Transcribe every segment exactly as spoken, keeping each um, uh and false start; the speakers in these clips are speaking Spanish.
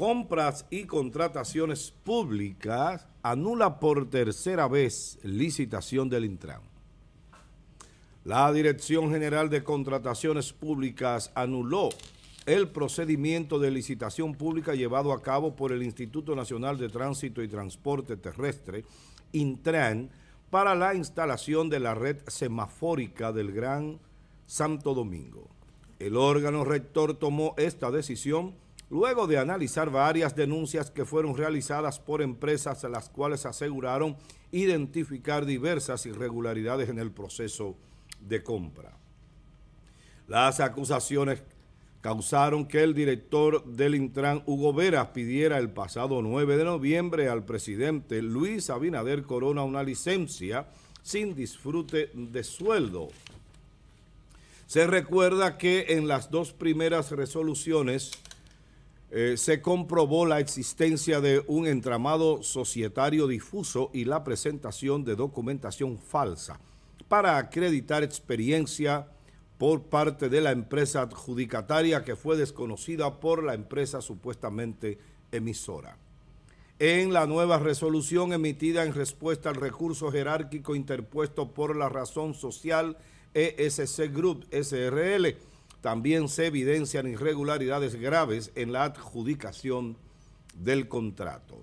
Compras y Contrataciones Públicas anula por tercera vez licitación del INTRAN. La Dirección General de Contrataciones Públicas anuló el procedimiento de licitación pública llevado a cabo por el Instituto Nacional de Tránsito y Transporte Terrestre, INTRAN, para la instalación de la red semafórica del Gran Santo Domingo. El órgano rector tomó esta decisión luego de analizar varias denuncias que fueron realizadas por empresas, las cuales aseguraron identificar diversas irregularidades en el proceso de compra. Las acusaciones causaron que el director del INTRAN, Hugo Veras, pidiera el pasado nueve de noviembre al presidente Luis Abinader Corona una licencia sin disfrute de sueldo. Se recuerda que en las dos primeras resoluciones eh, se comprobó la existencia de un entramado societario difuso y la presentación de documentación falsa para acreditar experiencia por parte de la empresa adjudicataria, que fue desconocida por la empresa supuestamente emisora. En la nueva resolución emitida en respuesta al recurso jerárquico interpuesto por la razón social E S C Group, S R L, también se evidencian irregularidades graves en la adjudicación del contrato.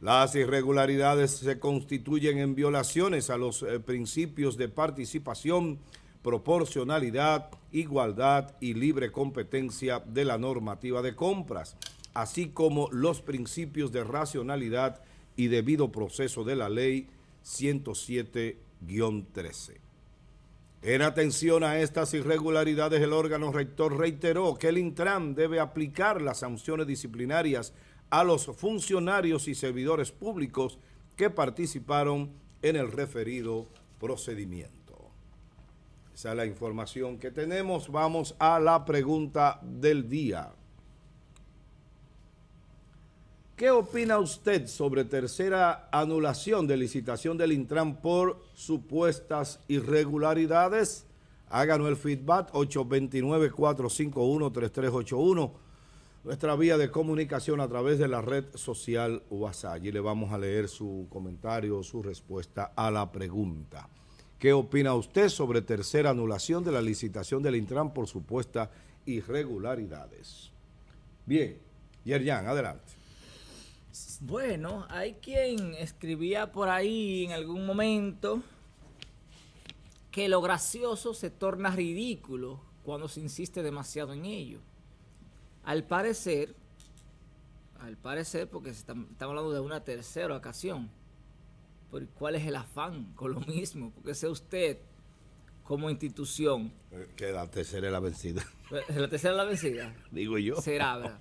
Las irregularidades se constituyen en violaciones a los eh, principios de participación, proporcionalidad, igualdad y libre competencia de la normativa de compras, así como los principios de racionalidad y debido proceso de la Ley ciento siete guión trece. En atención a estas irregularidades, el órgano rector reiteró que el INTRAN debe aplicar las sanciones disciplinarias a los funcionarios y servidores públicos que participaron en el referido procedimiento. Esa es la información que tenemos. Vamos a la pregunta del día. ¿Qué opina usted sobre tercera anulación de licitación del INTRAN por supuestas irregularidades? Háganos el feedback, ocho dos nueve, cuatro cinco uno, tres tres ocho uno, nuestra vía de comunicación a través de la red social WhatsApp. Y le vamos a leer su comentario, su respuesta a la pregunta. ¿Qué opina usted sobre tercera anulación de la licitación del INTRAN por supuestas irregularidades? Bien, Yerjan, adelante. Bueno, hay quien escribía por ahí en algún momento que lo gracioso se torna ridículo cuando se insiste demasiado en ello. Al parecer, al parecer, porque estamos hablando de una tercera ocasión, ¿por cuál es el afán con lo mismo? Porque sea usted como institución. Que la tercera es la vencida. ¿La tercera es la vencida? Digo yo. Será, ¿verdad?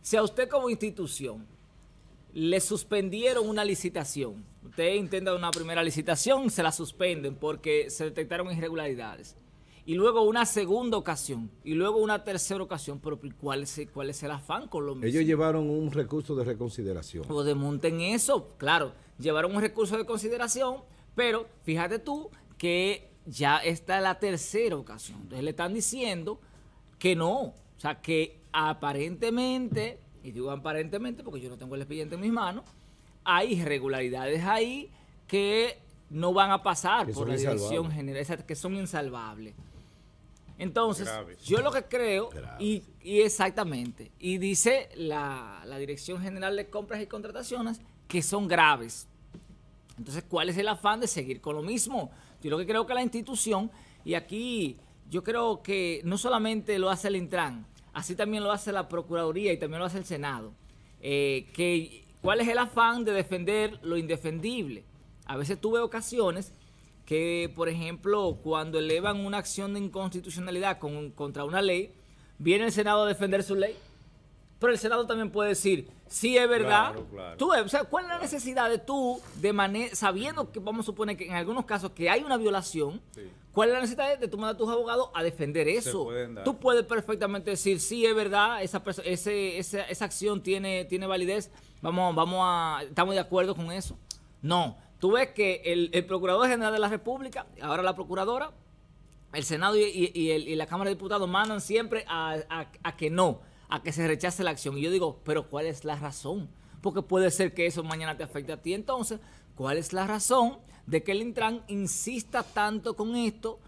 Si a usted como institución le suspendieron una licitación, usted intenta una primera licitación, se la suspenden porque se detectaron irregularidades, y luego una segunda ocasión, y luego una tercera ocasión, pero ¿cuál es, cuál es el afán con lo mismo? Ellos llevaron un recurso de reconsideración. Pues desmonten eso, claro, llevaron un recurso de consideración, pero fíjate tú que ya está la tercera ocasión. Entonces le están diciendo que no, o sea que aparentemente, y digo aparentemente porque yo no tengo el expediente en mis manos, hay irregularidades ahí que no van a pasar por la Dirección General, que son insalvables. Entonces, graves. Yo lo que creo, y, y exactamente, y dice la, la Dirección General de Compras y Contrataciones, que son graves. Entonces, ¿cuál es el afán de seguir con lo mismo? Yo lo que creo que la institución, y aquí yo creo que no solamente lo hace el INTRAN, así también lo hace la Procuraduría y también lo hace el Senado, eh, que ¿cuál es el afán de defender lo indefendible? A veces tuve ocasiones que, por ejemplo, cuando elevan una acción de inconstitucionalidad con, contra una ley, viene el Senado a defender su ley, pero el Senado también puede decir, sí, es verdad. Claro, claro, tú, o sea, ¿cuál es la claro. necesidad de tú, de manera, sabiendo que vamos a suponer que en algunos casos que hay una violación, sí. ¿cuál es la necesidad de tú mandar a tus abogados a defender eso? Tú puedes perfectamente decir, sí, es verdad, esa, ese, esa, esa acción tiene, tiene validez, vamos, vamos a, estamos de acuerdo con eso. No. Tú ves que el, el Procurador General de la República, ahora la Procuradora, el Senado y, y, y, el, y la Cámara de Diputados mandan siempre a, a, a que no, a que se rechace la acción. Y yo digo, pero ¿cuál es la razón? Porque puede ser que eso mañana te afecte a ti. Entonces, ¿cuál es la razón de que el Intran insista tanto con esto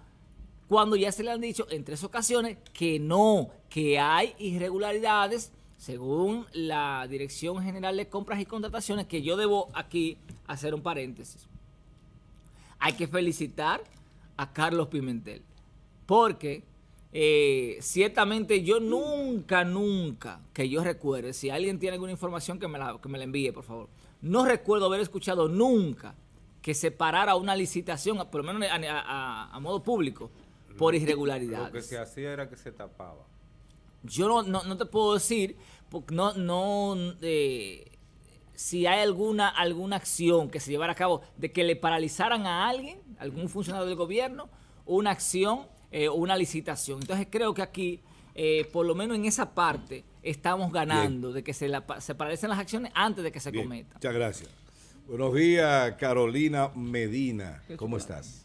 cuando ya se le han dicho en tres ocasiones que no, que hay irregularidades según la Dirección General de Compras y Contrataciones? Que yo debo aquí hacer un paréntesis. Hay que felicitar a Carlos Pimentel, porque eh, ciertamente yo nunca, nunca, que yo recuerde, si alguien tiene alguna información que me la, que me la envíe, por favor, no recuerdo haber escuchado nunca que se parara una licitación, por lo menos a, a, a modo público, por irregularidades. Lo que se hacía era que se tapaba. Yo no, no, no te puedo decir, porque no, no eh, si hay alguna, alguna acción que se llevara a cabo de que le paralizaran a alguien, algún funcionario del gobierno, una acción eh, o una licitación. Entonces creo que aquí, eh, por lo menos en esa parte, estamos ganando. Bien. De que se, la, se paralicen las acciones antes de que se Bien. cometan. Muchas gracias. Buenos días, Carolina Medina. ¿Cómo estás?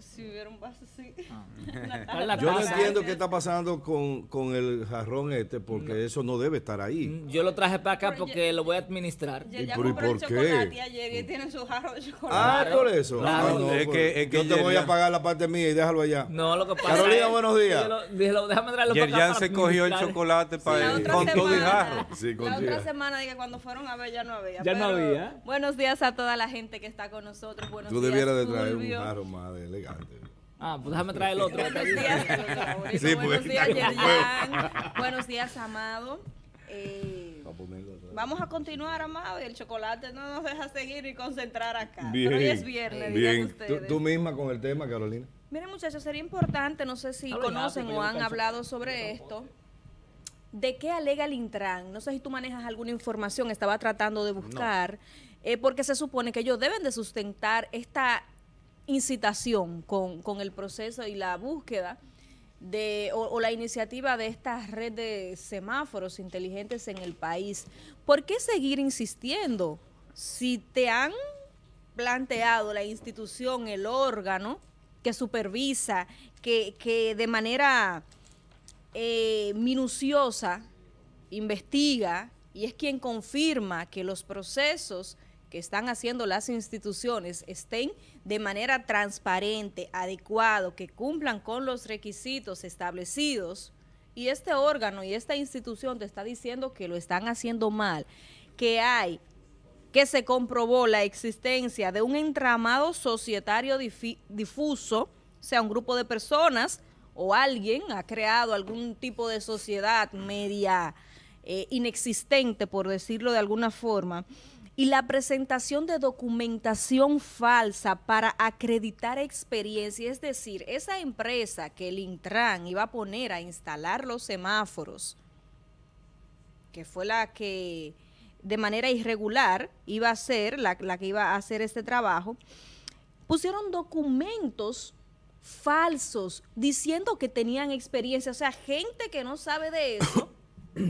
Si hubiera un vaso, sí. Ah. Yo no entiendo qué está pasando con, con el jarrón este, porque no. eso no debe estar ahí. Yo lo traje para acá pero porque ya, lo voy a administrar. Ya, ya ¿Y por, por qué? Ayer y tiene su jarrón de chocolate. Ah, por eso. Claro. Ah, no, es que, es que yo Yerjan, te voy a pagar la parte mía y déjalo allá. No, lo que pasa Carolina, es, buenos días. Lo, déjame traerlo para acá. Yerjan se cogió el chocolate para sí, él, con todo el jarro. Sí, la otra semana, dije, cuando fueron a ver, ya no había. Ya no había. Buenos días a toda la gente que está con nosotros. Buenos días. Tú debieras de traer un jarro más elegante. Ah, pues déjame traer el otro. Buenos días, sí, buenos días, Yerjan. Buenos días, Amado. Eh, vamos a continuar, Amado. Y el chocolate no nos deja seguir y concentrar acá. Bien. Pero hoy es viernes, digan ustedes. ¿Tú, tú misma con el tema, Carolina? Miren, muchachos, sería importante, no sé si conocen o han hablado sobre esto. ¿De qué alega el Intran? No sé si tú manejas alguna información, estaba tratando de buscar, no. eh, porque se supone que ellos deben de sustentar esta incitación con, con el proceso y la búsqueda de o, o la iniciativa de esta red de semáforos inteligentes en el país. ¿Por qué seguir insistiendo si te han planteado la institución, el órgano que supervisa, que, que de manera eh, minuciosa investiga y es quien confirma que los procesos que están haciendo las instituciones estén de manera transparente, adecuado, que cumplan con los requisitos establecidos, y este órgano y esta institución te está diciendo que lo están haciendo mal, que hay, que se comprobó la existencia de un entramado societario difuso, sea un grupo de personas o alguien ha creado algún tipo de sociedad media eh, inexistente, por decirlo de alguna forma, y la presentación de documentación falsa para acreditar experiencia, es decir, esa empresa que el Intran iba a poner a instalar los semáforos, que fue la que de manera irregular iba a hacer, la, la que iba a hacer este trabajo, pusieron documentos falsos diciendo que tenían experiencia, o sea, gente que no sabe de eso.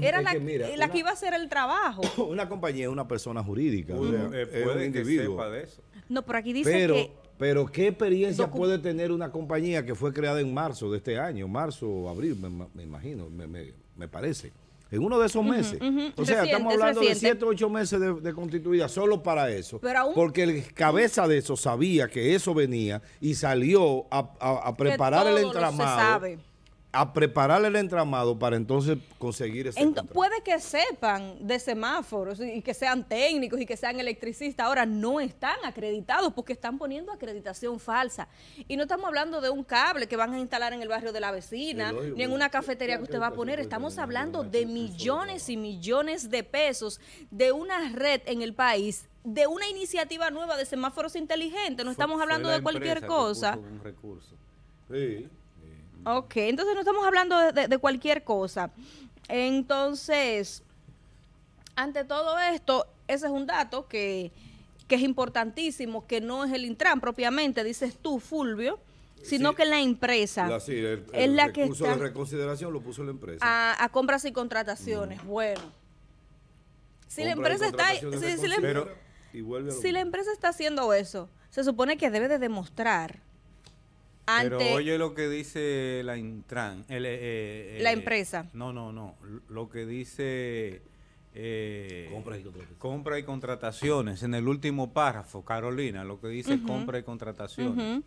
Era es la, que, mira, la una, que iba a hacer el trabajo. Una compañía es una persona jurídica. Uh-huh. O sea, eh, puede un individuo. Que sepa de eso. No, pero aquí dice pero, que... Pero ¿qué experiencia puede tener una compañía que fue creada en marzo de este año? Marzo o abril, me, me imagino, me, me, me parece. En uno de esos meses. Uh-huh, uh-huh. O sea, reciente, estamos hablando reciente. de siete o ocho meses de, de constituida solo para eso. Pero aún, porque el cabeza de eso sabía que eso venía y salió a, a, a preparar el entramado. Se sabe. a preparar el entramado para entonces conseguir ese Ent contrato. Puede que sepan de semáforos y que sean técnicos y que sean electricistas, ahora no están acreditados porque están poniendo acreditación falsa. Y no estamos hablando de un cable que van a instalar en el barrio de la vecina, doy, ni en una cafetería que usted va a poner, estamos hablando de millones y millones de pesos de una red en el país, de una iniciativa nueva de semáforos inteligentes, no estamos hablando de cualquier cosa. Un recurso. Sí. Ok, entonces no estamos hablando de, de, de cualquier cosa. Entonces, ante todo esto, ese es un dato que, que es importantísimo, que no es el Intran propiamente, dices tú, Fulvio, sino sí, que la empresa. La, sí, el, el, el la que recurso de reconsideración lo puso la empresa. A, a compras y contrataciones, mm. bueno. Si la empresa está ahí, si, si, la, pero, si la empresa está haciendo eso, se supone que debe de demostrar Ante Pero oye lo que dice la Intran. El, eh, eh, la empresa. No, no, no. Lo que dice eh, compra, y compra y contrataciones. En el último párrafo, Carolina, lo que dice uh-huh. compra y contrataciones. Uh-huh.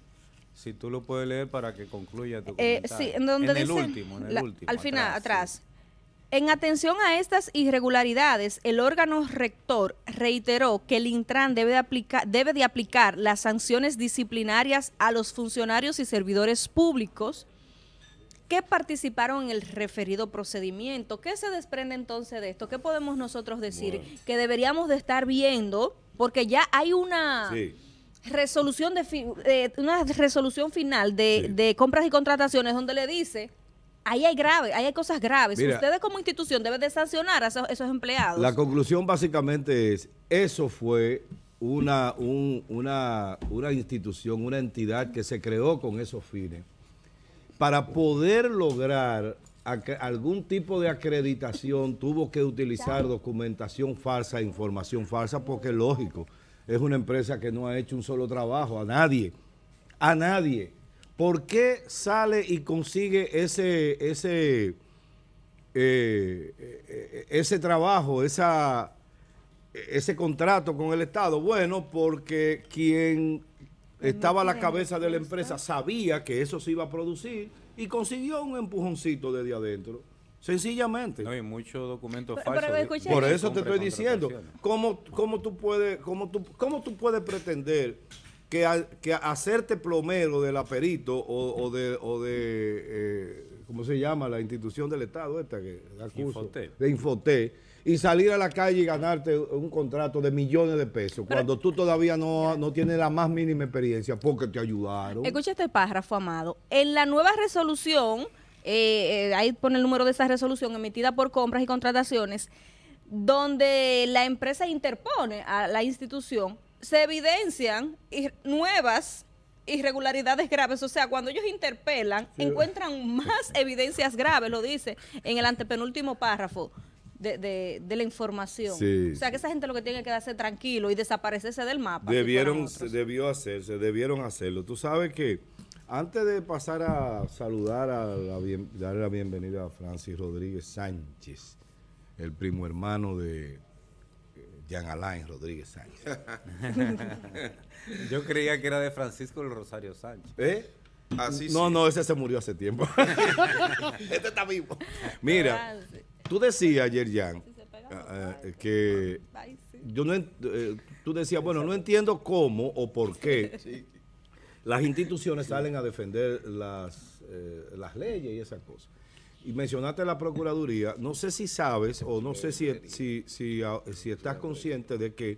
Si tú lo puedes leer para que concluya tu eh, comentario. Sí, en donde en dice, el último, en el la, último. Al final, atrás. atrás. Sí. En atención a estas irregularidades, el órgano rector reiteró que el Intran debe de, aplica, debe de aplicar las sanciones disciplinarias a los funcionarios y servidores públicos que participaron en el referido procedimiento. ¿Qué se desprende entonces de esto? ¿Qué podemos nosotros decir? Bueno. Que deberíamos de estar viendo, porque ya hay una... Sí. resolución de fi eh, una resolución final de, sí. de compras y contrataciones donde le dice ahí hay grave, ahí hay cosas graves. Mira, ustedes como institución deben de sancionar a esos, esos empleados. La conclusión básicamente es eso fue una, un, una, una institución, una entidad que se creó con esos fines para poder lograr algún tipo de acreditación. Tuvo que utilizar documentación falsa, información falsa, porque es lógico. Es una empresa que no ha hecho un solo trabajo, a nadie, a nadie. ¿Por qué sale y consigue ese, ese, eh, ese trabajo, esa, ese contrato con el Estado? Bueno, porque quien estaba a la cabeza de la empresa sabía que eso se iba a producir y consiguió un empujoncito desde adentro. Sencillamente. No hay muchos documentos falsos. Por eso te estoy diciendo, ¿cómo, cómo, tú puedes, cómo, tú, ¿cómo tú puedes pretender que, a, que hacerte plomero del aperito o, o de, o de eh, ¿cómo se llama? La institución del Estado, esta que da curso, Infoté. de Infoté, y salir a la calle y ganarte un contrato de millones de pesos, pero cuando tú todavía no, no tienes la más mínima experiencia porque te ayudaron? Escucha este párrafo, Amado. En la nueva resolución... Eh, eh, ahí pone el número de esa resolución emitida por compras y contrataciones, donde la empresa interpone a la institución, se evidencian ir, nuevas irregularidades graves. O sea, cuando ellos interpelan, sí. encuentran más evidencias graves, lo dice en el antepenúltimo párrafo de, de, de la información. Sí. O sea, que esa gente lo que tiene que darse tranquilo y desaparecerse del mapa. Debieron, debió hacerse, debieron hacerlo. Tú sabes que antes de pasar a saludar, a la bien, darle la bienvenida a Francis Rodríguez Sánchez, el primo hermano de Jean Alain Rodríguez Sánchez. Yo creía que era de Francisco el Rosario Sánchez. ¿Eh? Así no, sí. no, ese se murió hace tiempo. Este está vivo. Mira, tú decías ayer, Jean, eh, que yo no, eh, tú decías, bueno, no entiendo cómo o por qué. Sí. Las instituciones salen a defender las, eh, las leyes y esas cosas. Y mencionaste la Procuraduría. No sé si sabes o no sé si, si, si, si estás consciente de que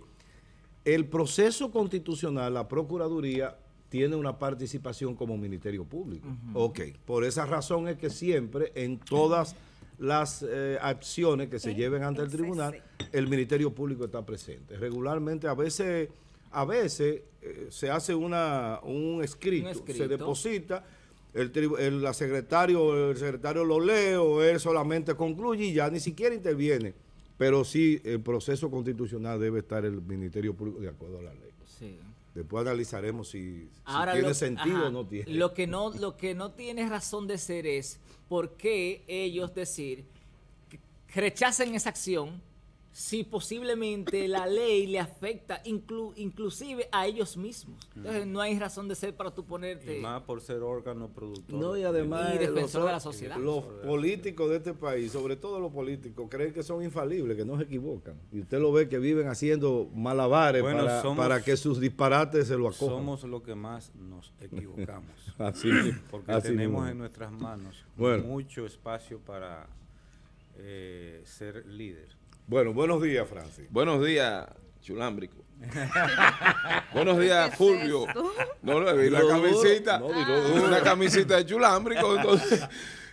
el proceso constitucional, la Procuraduría, tiene una participación como Ministerio Público. Uh-huh. Ok. Por esa razón es que siempre en todas las eh, acciones que se lleven ante el tribunal, el Ministerio Público está presente. Regularmente, a veces... A veces eh, se hace una, un, escrito, un escrito, se deposita, el, el, la secretario, el secretario lo lee o él solamente concluye y ya ni siquiera interviene. Pero sí, el proceso constitucional debe estar el Ministerio Público de acuerdo a la ley. Sí. Después analizaremos si, si Ahora tiene lo, sentido ajá, o no tiene. Lo que no, lo que no tiene razón de ser es por qué ellos decir que rechacen esa acción si posiblemente la ley le afecta inclu inclusive a ellos mismos. Entonces no hay razón de ser para tú ponerte... Y más por ser órgano productor. No, y además... Y defensor los, de la sociedad. Los políticos de este país, sobre todo los políticos, creen que son infalibles, que no se equivocan. Y usted lo ve que viven haciendo malabares bueno, para, somos, para que sus disparates se lo acojan. Somos los que más nos equivocamos. Así Porque así tenemos mismo. en nuestras manos bueno. mucho espacio para eh, ser líder. Bueno, buenos días, Francis. Buenos días, Chulámbrico. Buenos días, Fulvio. No, no, vi la camisita. No, no, no, una camisita de Chulámbrico. Entonces,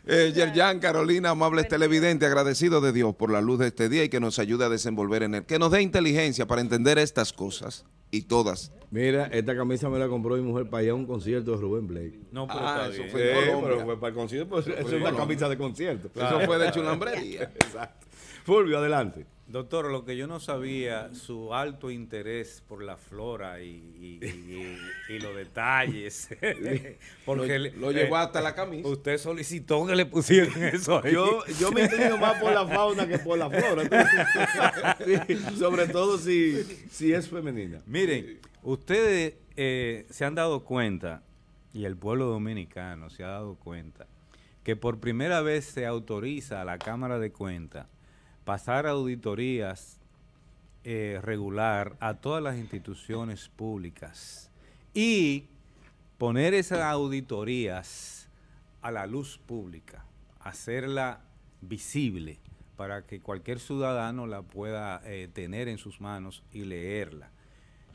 eh, Yerjan, Carolina, amables televidentes, agradecidos de Dios por la luz de este día y que nos ayude a desenvolver en él. Que nos dé inteligencia para entender estas cosas y todas. Mira, esta camisa me la compró mi mujer para ir a un concierto de Rubén Blake. No, pero, ah, eso fue, sí, pero fue para el concierto. Pues, eso es una camisa de concierto. Claro. Eso fue de chulambrería. Exacto. Fulvio, adelante. Doctor, lo que yo no sabía, su alto interés por la flora y, y, y, y los detalles. Porque lo, lo llevó hasta la camisa. Usted solicitó que le pusieran eso ahí. Yo, yo me inclino más por la fauna que por la flora. Entonces, sí, sobre todo si, si es femenina. Miren, ustedes eh, se han dado cuenta, y el pueblo dominicano se ha dado cuenta, que por primera vez se autoriza a la Cámara de Cuentas pasar auditorías eh, regular a todas las instituciones públicas y poner esas auditorías a la luz pública, hacerla visible para que cualquier ciudadano la pueda eh, tener en sus manos y leerla.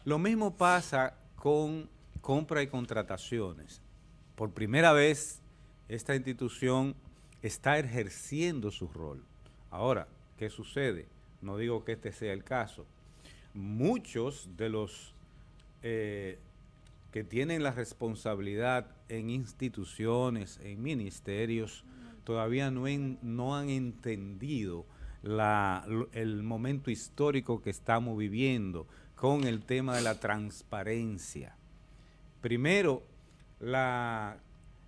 Lo mismo pasa con compra y contrataciones. Por primera vez esta institución está ejerciendo su rol. Ahora, ¿qué sucede? No digo que este sea el caso. Muchos de los eh, que tienen la responsabilidad en instituciones, en ministerios, todavía no, en, no han entendido la, el momento histórico que estamos viviendo con el tema de la transparencia. Primero, la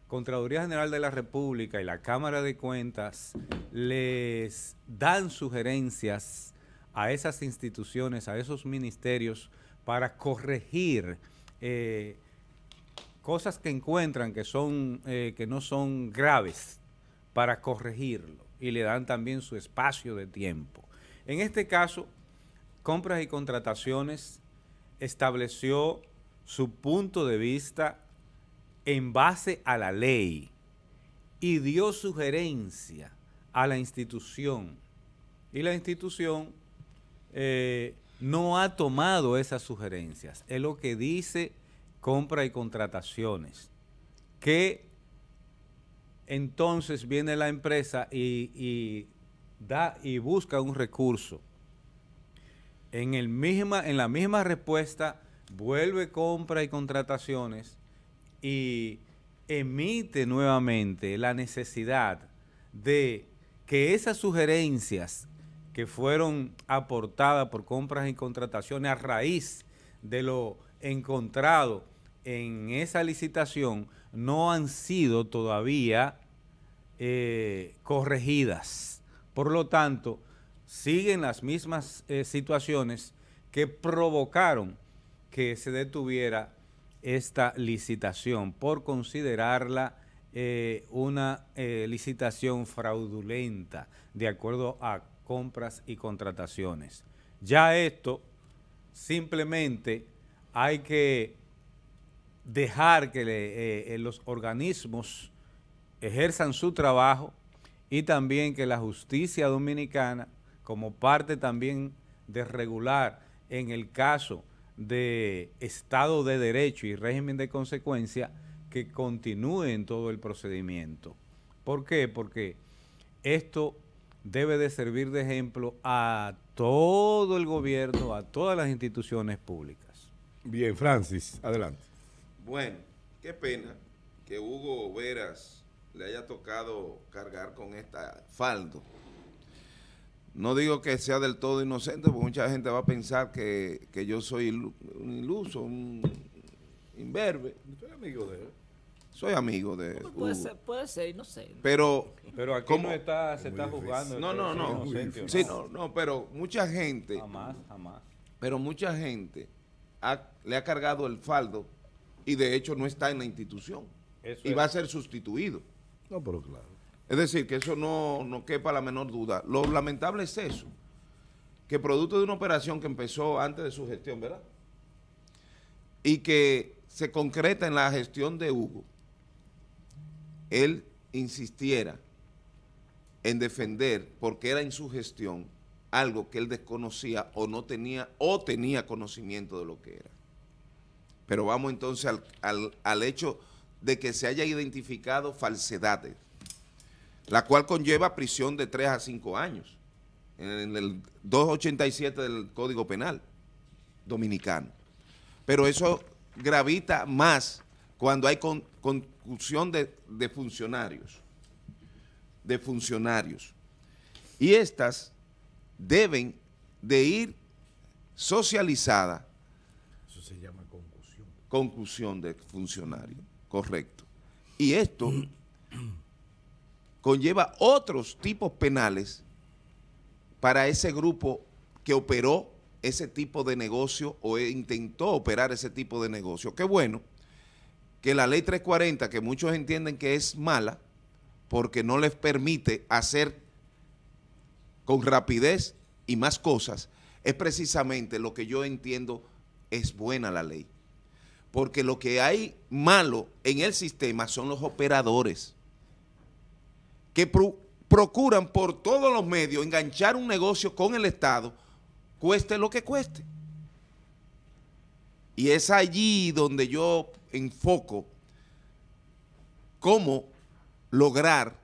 Contraloría General de la República y la Cámara de Cuentas les dan sugerencias a esas instituciones, a esos ministerios, para corregir eh, cosas que encuentran que, son, eh, que no son graves, para corregirlo, y le dan también su espacio de tiempo. En este caso, Compras y Contrataciones estableció su punto de vista en base a la ley y dio sugerencia a la institución, y la institución eh, no ha tomado esas sugerencias. Es lo que dice Compras y Contrataciones, que entonces viene la empresa y, y, da, y busca un recurso. En, el misma, en la misma respuesta vuelve Compras y Contrataciones y emite nuevamente la necesidad de que esas sugerencias que fueron aportadas por Compras y Contrataciones a raíz de lo encontrado en esa licitación no han sido todavía eh, corregidas. Por lo tanto, siguen las mismas eh, situaciones que provocaron que se detuviera esta licitación por considerarla eh, una eh, licitación fraudulenta, de acuerdo a Compras y Contrataciones. Ya esto, simplemente hay que dejar que le, eh, los organismos ejerzan su trabajo, y también que la justicia dominicana, como parte también de regular en el caso de Estado de Derecho y régimen de consecuencia, que continúe en todo el procedimiento. ¿Por qué? Porque esto debe de servir de ejemplo a todo el gobierno, a todas las instituciones públicas. Bien, Francis, adelante. Bueno, qué pena que Hugo Veras le haya tocado cargar con esta faldo. No digo que sea del todo inocente, porque mucha gente va a pensar que, que yo soy ilu un iluso, un imberbe. Soy amigo de él. Soy amigo de él. Puede ser, puede ser, no sé. Pero, pero aquí no está, se está jugando. No, no, no. Sí, no, no, pero mucha gente. Jamás, jamás. Pero mucha gente ha, le ha cargado el faldo, y de hecho no está en la institución. Eso y es. Va a ser sustituido. No, pero claro. Es decir, que eso no, no quepa la menor duda. Lo lamentable es eso, que producto de una operación que empezó antes de su gestión, ¿verdad? Y que se concreta en la gestión de Hugo, él insistiera en defender, porque era en su gestión, algo que él desconocía o no tenía, o tenía conocimiento de lo que era. Pero vamos entonces al, al, al hecho de que se haya identificado falsedades, la cual conlleva prisión de tres a cinco años, en el doscientos ochenta y siete del Código Penal dominicano. Pero eso gravita más cuando hay con, concusión de, de funcionarios, de funcionarios. Y estas deben de ir socializadas. Eso se llama concusión. Concusión de funcionario, correcto. Y esto conlleva otros tipos penales para ese grupo que operó ese tipo de negocio o intentó operar ese tipo de negocio. Qué bueno que la ley trescientos cuarenta, que muchos entienden que es mala porque no les permite hacer con rapidez y más cosas, es precisamente lo que yo entiendo es buena la ley. Porque lo que hay malo en el sistema son los operadores que pro- procuran por todos los medios enganchar un negocio con el Estado, cueste lo que cueste. Y es allí donde yo enfoco cómo lograr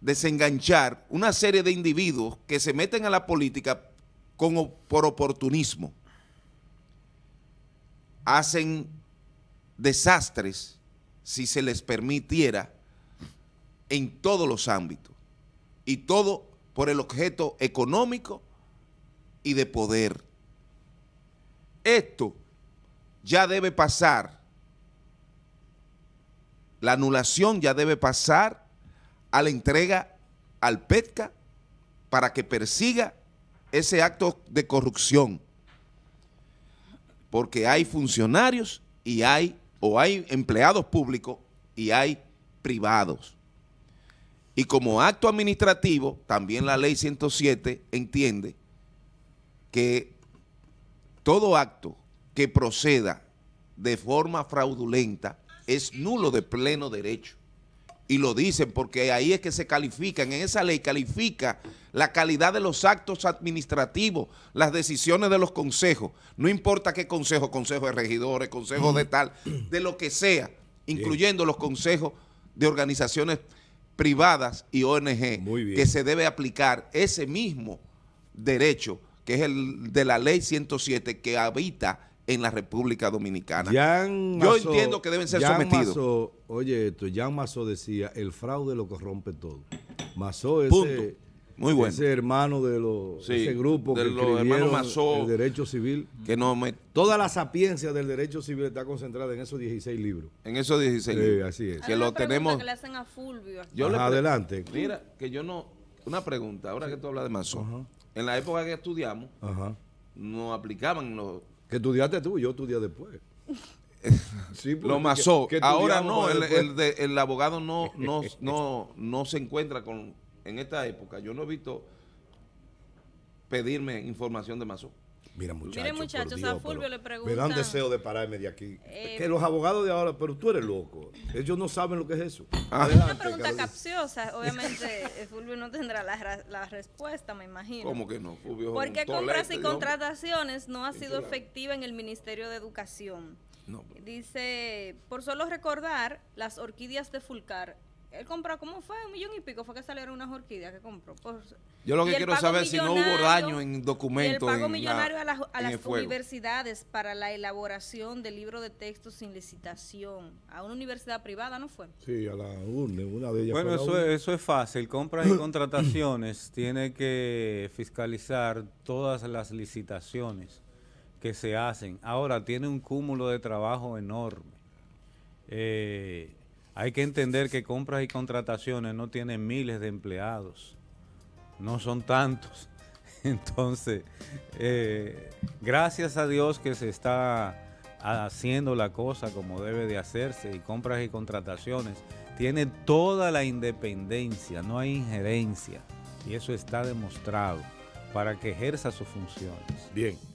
desenganchar una serie de individuos que se meten a la política con, por oportunismo. Hacen desastres, si se les permitiera, en todos los ámbitos, y todo por el objeto económico y de poder. Esto ya debe pasar, la anulación ya debe pasar a la entrega al P E T C A para que persiga ese acto de corrupción, porque hay funcionarios y hay, o hay empleados públicos y hay privados. Y como acto administrativo, también la ley ciento siete entiende que todo acto que proceda de forma fraudulenta es nulo de pleno derecho. Y lo dicen porque ahí es que se califican, en esa ley califica la calidad de los actos administrativos, las decisiones de los consejos, no importa qué consejo, consejo de regidores, consejo de tal, de lo que sea, incluyendo los consejos de organizaciones privadas y O N G, que se debe aplicar ese mismo derecho, que es el de la ley ciento siete que habita en la República Dominicana. Jean Yo Mazeaud, entiendo que deben ser Jean sometidos. Mazeaud, oye esto, Jean Mazeaud decía, el fraude lo corrompe todo. Mazeaud es bueno. Ese hermano de los, sí, ese grupo de que los hermanos Mazeaud, el derecho civil. Que no me... Toda la sapiencia del derecho civil está concentrada en esos dieciséis libros. En esos dieciséis libros. Eh, así es. Que lo tenemos... Que le hacen a Fulvio. Yo Ajá, le adelante. Mira, que yo no... Una pregunta, ahora que tú hablas de Mazeaud. Ajá. En la época que estudiamos, Ajá. nos aplicaban los... Que estudiaste tú, yo estudié después. Sí, lo Mazeaud. Ahora no, el, el, de, el abogado no, no, no, no se encuentra con, en esta época. Yo no he visto pedirme información de Mazeaud. Mira, muchachos, Miren, muchachos, Dios, a Fulvio le preguntan. Me dan deseo de pararme de aquí. Eh, que los abogados de ahora, pero tú eres loco. Ellos no saben lo que es eso. Ah, es una pregunta Carolina. capciosa. Obviamente, Fulvio no tendrá la, la respuesta, me imagino. ¿Cómo que no, Fulvio? ¿Por qué compras y contrataciones no ha sido efectiva en el Ministerio de Educación? No, pues. Dice, por solo recordar, las orquídeas de Fulcar. Él compró, ¿cómo fue? Un millón y pico fue que salieron unas orquídeas que compró. Por, Yo lo que quiero saber es si no hubo daño en documentos. El pago en millonario la, a, la, a en las universidades para la elaboración del libro de texto sin licitación. A una universidad privada, ¿no fue? Sí, a la U N E, una de ellas. Bueno, eso es, eso es fácil. Compras y contrataciones tiene que fiscalizar todas las licitaciones que se hacen. Ahora, tiene un cúmulo de trabajo enorme. Eh... Hay que entender que compras y contrataciones no tienen miles de empleados, no son tantos. Entonces, eh, gracias a Dios que se está haciendo la cosa como debe de hacerse, y compras y contrataciones tiene toda la independencia, no hay injerencia, y eso está demostrado para que ejerza sus funciones. Bien.